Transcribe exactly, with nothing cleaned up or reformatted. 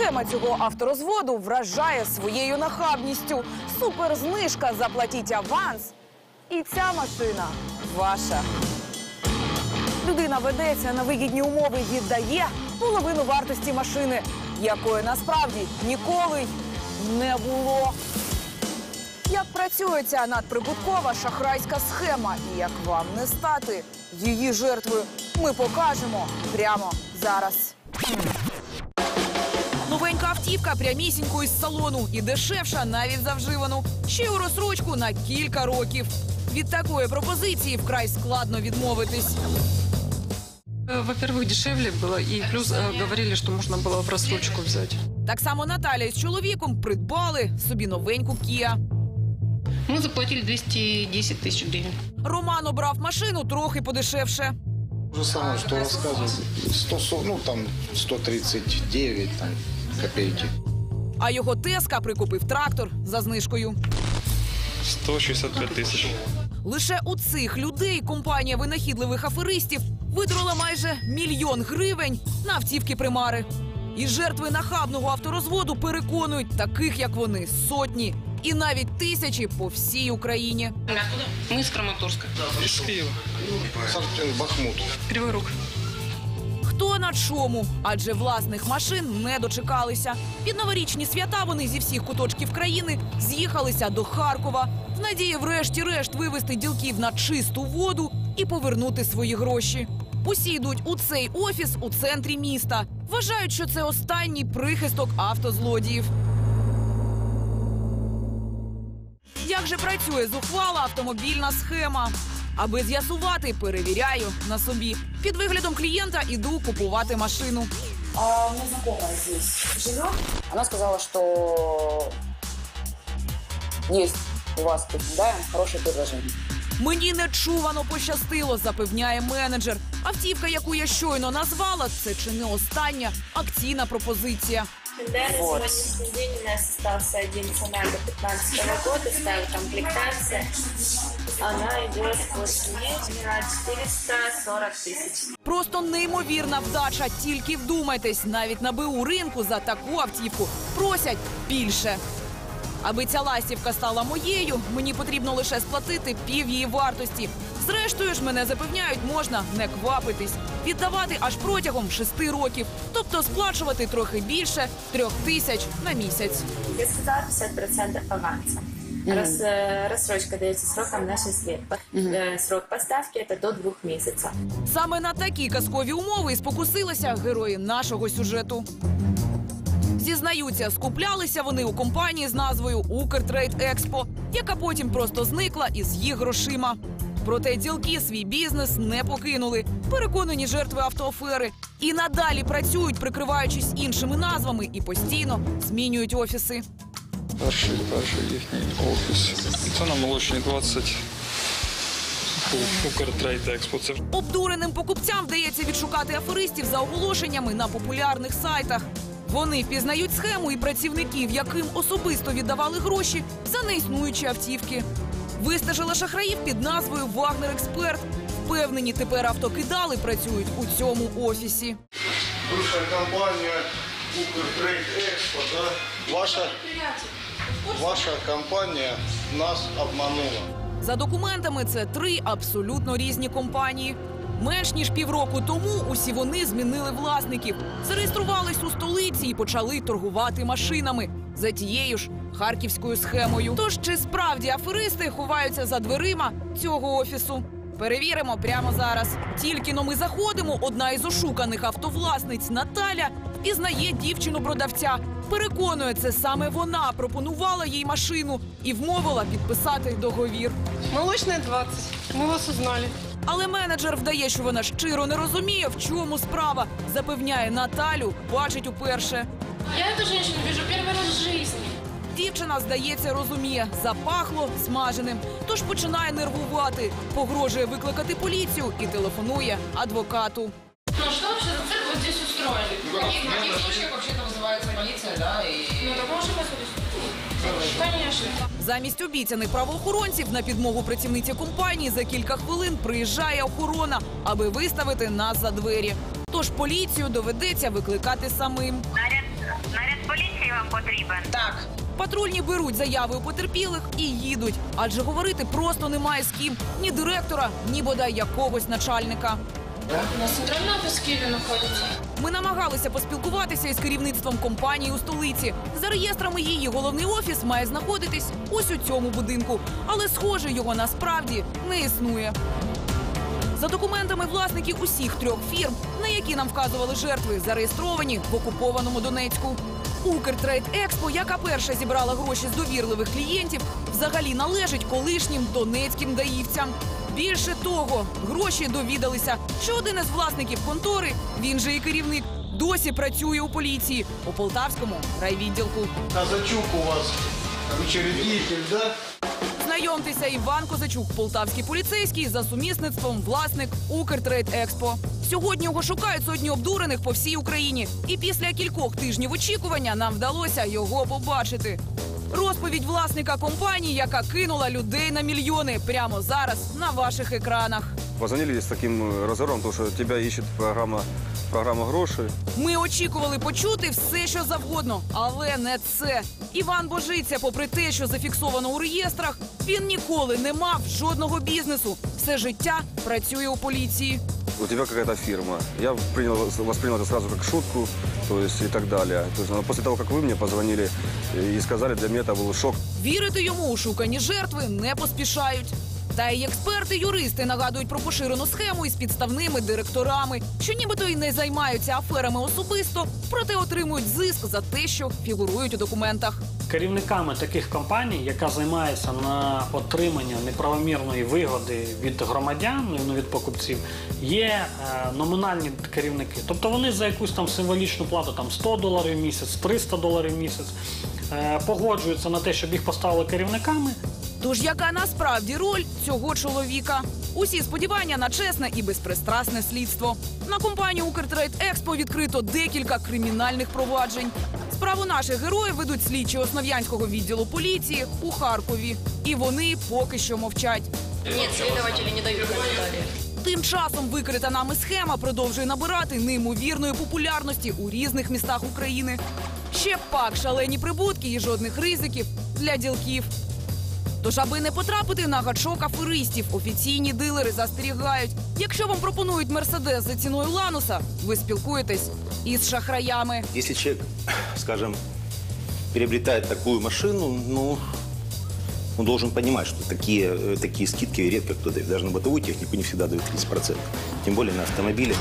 Схема цього авторозводу вражає своєю нахабністю. Суперзнижка, заплатіть аванс, і ця машина ваша. Людина ведеться на вигідні умови, віддає половину вартості машини, якої насправді ніколи не було. Як працює ця надприбуткова шахрайська схема і як вам не стати її жертвою, ми покажемо прямо зараз. Новенька автівка прямісінько із салону і дешевша навіть за вживану. Ще й у розсрочку на кілька років. Від такої пропозиції вкрай складно відмовитись. Во-первых, дешевле было, и плюс говорили, что можно было в рассрочку взять. Так само Наталя з чоловіком придбали собі новеньку «Кіа». Ми заплатили двісті десять тисяч гривень. Роман обрав машину трохи подешевше. Те же самое, что рассказывал, ну там сто тридцять дев'ять там, копейки. А його Теска прикупив трактор за знижкою. сто шістдесят п'ять тисяч. Лише у цих людей компанія винахідливих аферистів витрала майже мільйон гривень на автівки примари. І жертви нахабного авторозводу переконують, таких як вони сотні і навіть тисячі по всій Україні. Ми з Краматорська. З Києва. Бахмут. Кривий Ріг. Хто на чому? Адже власних машин не дочекалися. Під новорічні свята вони зі всіх куточків країни з'їхалися до Харкова в надії врешті-решт вивести ділків на чисту воду і повернути свої гроші. Усі йдуть у цей офіс у центрі міста. Вважають, що це останній прихисток автозлодіїв. Як же працює зухвала автомобільна схема? Аби з'ясувати, перевіряю на собі. Під виглядом клієнта іду купувати машину. А, ми знайома тут живе. Вона сказала, що є у вас тут, да, хороше пропозиція. Мені нечувано пощастило, запевняє менеджер. Автівка, яку я щойно назвала, це чи не остання акційна пропозиція. Да, на сегодняшний день у нас остался один Соната пятнадцатого года, ставит комплектация. Она идет по цене четыреста сорок тысяч. Просто неймовірна вдача, тільки вдумайтесь, навіть на БУ ринку за таку автівку просять більше. Аби ця ластівка стала моєю, мені потрібно лише сплатити пів її вартості. Зрештою ж, мене запевняють, можна не квапитись. Віддавати аж протягом шести років. Тобто сплачувати трохи більше трьох тисяч на місяць. Я сказала п'ятдесят відсотків аванса. Раз, розсрочка дається сроком на шість років. Срок поставки – це до двох місяців. Саме на такі казкові умови і спокусилися герої нашого сюжету. Зізнаються, скуплялися вони у компанії з назвою «Укртрейд-Експо», яка потім просто зникла із їх грошима. Проте ділки свій бізнес не покинули. Переконані жертви автоафери. І надалі працюють, прикриваючись іншими назвами, і постійно змінюють офіси. Перший, перший їхній офіс. Це на Молочній двадцять. Обдуреним покупцям вдається відшукати аферистів за оголошеннями на популярних сайтах. Вони впізнають схему і працівників, яким особисто віддавали гроші за неіснуючі автівки. Вистежила шахраїв під назвою «Вагнер-Експерт». Впевнені, тепер автокидали працюють у цьому офісі. Бувша компанія «Укртрейд-Експо», да? Ваша, ваша компанія нас обманула. За документами, це три абсолютно різні компанії. Менш ніж півроку тому усі вони змінили власників, зареєструвались у столиці і почали торгувати машинами за тією ж харківською схемою. Тож, чи справді аферисти ховаються за дверима цього офісу? Перевіримо прямо зараз. Тільки-но ми заходимо, одна із ошуканих автовласниць Наталя впізнає дівчину-продавця. Переконує, це саме вона пропонувала їй машину і вмовила підписати договір. Молочна двадцять. Ми вас узнали. Але менеджер вдає, що вона щиро не розуміє, в чому справа. Запевняє, Наталю бачить уперше. Я цю жінку бачу перший раз в житті. Дівчина, здається, розуміє, запахло смаженим. Тож починає нервувати, погрожує викликати поліцію і телефонує адвокату. Ну, що взагалі за цирк ось тут устроїли? В яких случаях взагалі називається поліція, да? Ну, так може вас обіцяти? Звісно. Замість обіцяних правоохоронців на підмогу працівниці компанії за кілька хвилин приїжджає охорона, аби виставити нас за двері. Тож поліцію доведеться викликати самим. Наряд Наряд поліції вам потрібен? Так. Патрульні беруть заяви у потерпілих і їдуть. Адже говорити просто немає з ким. Ні директора, ні бодай якогось начальника. У нас центральний офіс в Києві знаходиться. Ми намагалися поспілкуватися із керівництвом компанії у столиці. За реєстрами її головний офіс має знаходитись ось у цьому будинку. Але, схоже, його насправді не існує. За документами власники усіх трьох фірм, на які нам вказували жертви, зареєстровані в окупованому Донецьку. Укртрейд-Експо, яка перша зібрала гроші з довірливих клієнтів, взагалі належить колишнім донецьким даївцям. Більше того, гроші довідалися, що один із власників контори, він же і керівник, досі працює у поліції, у Полтавському райвідділку. Козачук у вас учредитель, да? Знайомтеся, Іван Козачук, полтавський поліцейський, за сумісництвом власник Укртрейд-Експо. Сьогодні його шукають сотні обдурених по всій Україні. І після кількох тижнів очікування нам вдалося його побачити. Розповідь власника компанії, яка кинула людей на мільйони, прямо зараз на ваших екранах. Позвонили з таким розгором, тому що тебе іщить програма, програма гроші. Ми очікували почути все, що завгодно, але не це. Іван Божиця, попри те, що зафіксовано у реєстрах, він ніколи не мав жодного бізнесу. Все життя працює у поліції. У тебя какая-то фирма. Я принял, воспринял это сразу как шутку, то есть и так далее. То есть, но после того, как вы мне позвонили и сказали, для меня это был шок. Вірити йому у шукані жертви не поспішають. Та й експерти-юристи нагадують про поширену схему із підставними директорами, що нібито й не займаються аферами особисто, проте отримують зиск за те, що фігурують у документах. Керівниками таких компаній, яка займається на отримання неправомірної вигоди від громадян, від покупців, є номінальні керівники. Тобто вони за якусь там символічну плату, там сто доларів в місяць, триста доларів в місяць, погоджуються на те, щоб їх поставили керівниками. Тож яка насправді роль цього чоловіка? Усі сподівання на чесне і безпристрасне слідство. На компанію «Укртрейд-Експо» відкрито декілька кримінальних проваджень. Справу наших героїв ведуть слідчі Основ'янського відділу поліції у Харкові. І вони поки що мовчать. Ні, слідувачі не дають коментарі. Тим часом викрита нами схема продовжує набирати неймовірної популярності у різних містах України. Ще пак шалені прибутки і жодних ризиків для ділків. Тож, аби не потрапити на гачок аферистів, офіційні дилери застерігають. Якщо вам пропонують «Мерседес» за ціною «Лануса», ви спілкуєтесь із шахраями. Якщо чоловік, скажімо, приобретає таку машину, ну, він должен понимать, що такі, такі скидки рідко хто дає. Навіть на бытову техніку не завжди дають тридцять відсотків, тим більше на автомобілі.